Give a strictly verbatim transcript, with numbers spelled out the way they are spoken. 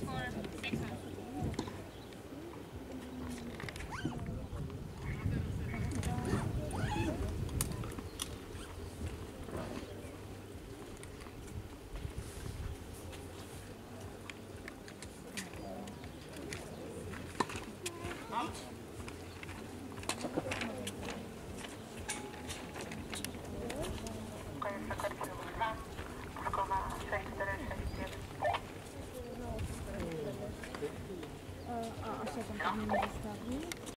four